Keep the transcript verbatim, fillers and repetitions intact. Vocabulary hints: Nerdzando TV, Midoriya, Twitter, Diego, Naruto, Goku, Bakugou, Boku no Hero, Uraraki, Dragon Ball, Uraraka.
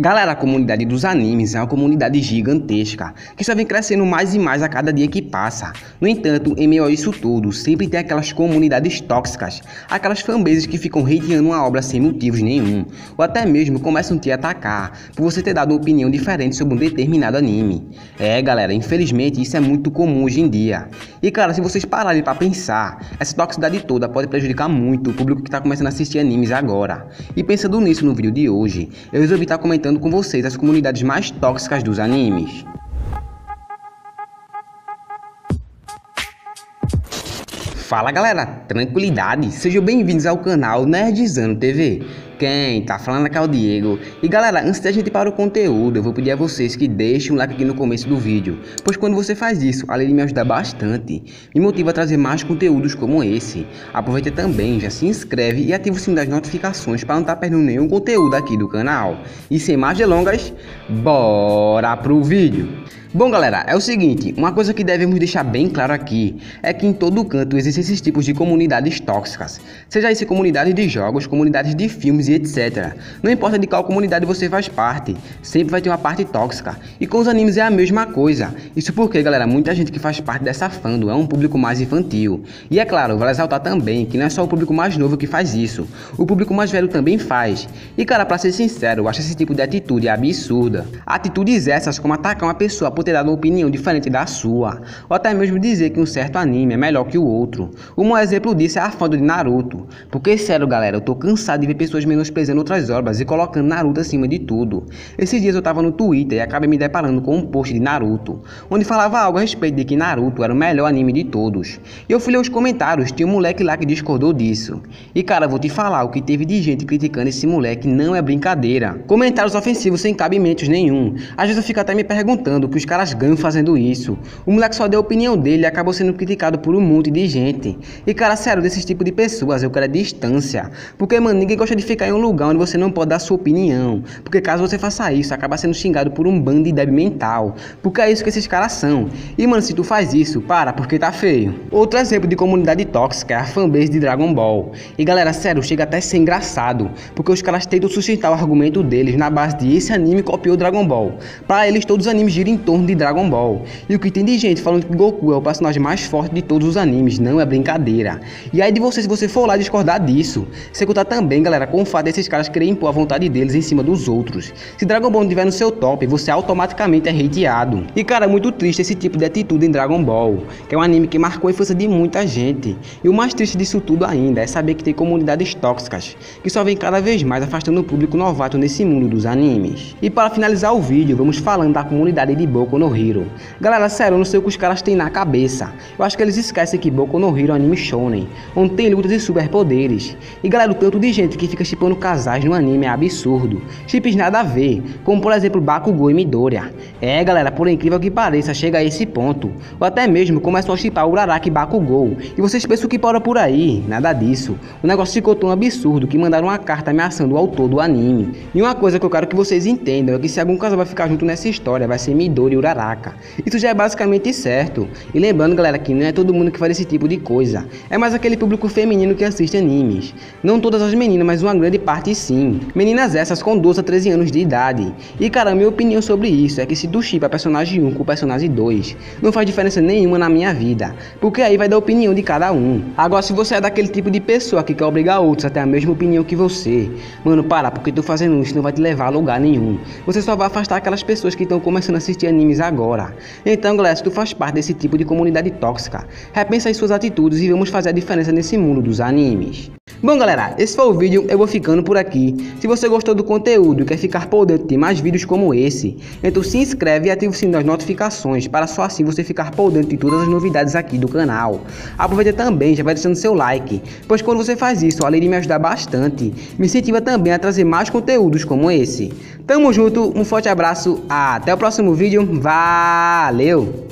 Galera, a comunidade dos animes é uma comunidade gigantesca, que só vem crescendo mais e mais a cada dia que passa. No entanto, em meio a isso tudo, sempre tem aquelas comunidades tóxicas, aquelas fanbases que ficam hateando uma obra sem motivos nenhum, ou até mesmo começam a te atacar, por você ter dado uma opinião diferente sobre um determinado anime. É galera, infelizmente isso é muito comum hoje em dia. E cara, se vocês pararem pra pensar, essa toxicidade toda pode prejudicar muito o público que tá começando a assistir animes agora. E pensando nisso no vídeo de hoje, eu resolvi estar comentando com vocês as comunidades mais tóxicas dos animes. Fala galera, tranquilidade, sejam bem-vindos ao canal Nerdzando T V. Quem tá falando aqui é o Diego. E galera, antes da gente ir para o conteúdo, eu vou pedir a vocês que deixem um like aqui no começo do vídeo, pois quando você faz isso, além de me ajudar bastante, me motiva a trazer mais conteúdos como esse. Aproveita também, já se inscreve e ativa o sininho das notificações para não estar perdendo nenhum conteúdo aqui do canal. E sem mais delongas, bora pro vídeo! Bom galera, é o seguinte, uma coisa que devemos deixar bem claro aqui, é que em todo canto existem esses tipos de comunidades tóxicas, seja isso comunidades de jogos, comunidades de filmes e etcétera. Não importa de qual comunidade você faz parte, sempre vai ter uma parte tóxica, e com os animes é a mesma coisa. Isso porque galera, muita gente que faz parte dessa fandom é um público mais infantil, e é claro, vale ressaltar também que não é só o público mais novo que faz isso, o público mais velho também faz. E cara, pra ser sincero, eu acho esse tipo de atitude absurda, atitudes essas como atacar uma pessoa por ter dado uma opinião diferente da sua, ou até mesmo dizer que um certo anime é melhor que o outro. Um exemplo disso é a fã de Naruto, porque sério galera, eu tô cansado de ver pessoas menosprezando outras obras e colocando Naruto acima de tudo. Esses dias eu tava no Twitter e acabei me deparando com um post de Naruto, onde falava algo a respeito de que Naruto era o melhor anime de todos, e eu fui ler os comentários, tinha um moleque lá que discordou disso, e cara, vou te falar, o que teve de gente criticando esse moleque não é brincadeira. Comentários ofensivos sem cabimentos nenhum, às vezes eu fico até me perguntando que os caras ganham fazendo isso. O moleque só deu a opinião dele e acabou sendo criticado por um monte de gente. E cara, sério, desses tipos de pessoas eu quero a distância, porque mano, ninguém gosta de ficar em um lugar onde você não pode dar sua opinião, porque caso você faça isso, acaba sendo xingado por um bando de débil mental, porque é isso que esses caras são. E mano, se tu faz isso, para, porque tá feio. Outro exemplo de comunidade tóxica é a fanbase de Dragon Ball. E galera, sério, chega até a ser engraçado, porque os caras tentam sustentar o argumento deles na base de esse anime copiou Dragon Ball. Pra eles, todos os animes giram em torno de Dragon Ball, e o que tem de gente falando que Goku é o personagem mais forte de todos os animes não é brincadeira. E aí de você, se você for lá discordar disso, se contar também galera com o fato desses caras quererem impor a vontade deles em cima dos outros. Se Dragon Ball não tiver no seu top, você automaticamente é hateado. E cara, é muito triste esse tipo de atitude em Dragon Ball, que é um anime que marcou a infância de muita gente. E o mais triste disso tudo ainda é saber que tem comunidades tóxicas, que só vem cada vez mais afastando o público novato nesse mundo dos animes. E para finalizar o vídeo, vamos falando da comunidade de Boku no Hero. Galera, sério, eu não sei o que os caras têm na cabeça. Eu acho que eles esquecem que Boku no Hero é um anime shonen, onde tem lutas e superpoderes. E galera, o tanto de gente que fica shippando casais no anime é absurdo. Ships nada a ver, como por exemplo Bakugou e Midoriya. É galera, por incrível que pareça, chega a esse ponto. Ou até mesmo começam a shippar o Uraraki e Bakugou. E vocês pensam que para por aí? Nada disso. O negócio ficou tão absurdo que mandaram uma carta ameaçando o autor do anime. E uma coisa que eu quero que vocês entendam é que se algum casal vai ficar junto nessa história, vai ser Midoriya e Uraraka. Isso já é basicamente certo. E lembrando galera, que não é todo mundo que faz esse tipo de coisa, é mais aquele público feminino que assiste animes. Não todas as meninas, mas uma grande parte sim. Meninas essas com doze a treze anos de idade. E cara, minha opinião sobre isso é que se tu shippa personagem um com personagem dois, não faz diferença nenhuma na minha vida, porque aí vai dar a opinião de cada um. Agora se você é daquele tipo de pessoa que quer obrigar outros a ter a mesma opinião que você, mano, para, porque tu fazendo isso não vai te levar a lugar nenhum. Você só vai afastar aquelas pessoas que estão começando a assistir animes agora. Então galera, se tu faz parte desse tipo de comunidade tóxica, repensa as suas atitudes e vamos fazer a diferença nesse mundo dos animes. Bom galera, esse foi o vídeo, eu vou ficando por aqui. Se você gostou do conteúdo e quer ficar por dentro de mais vídeos como esse, então se inscreve e ativa o sininho das notificações, para só assim você ficar por dentro de todas as novidades aqui do canal. Aproveita também, já vai deixando seu like, pois quando você faz isso, além de me ajudar bastante, me incentiva também a trazer mais conteúdos como esse. Tamo junto, um forte abraço, até o próximo vídeo, valeu!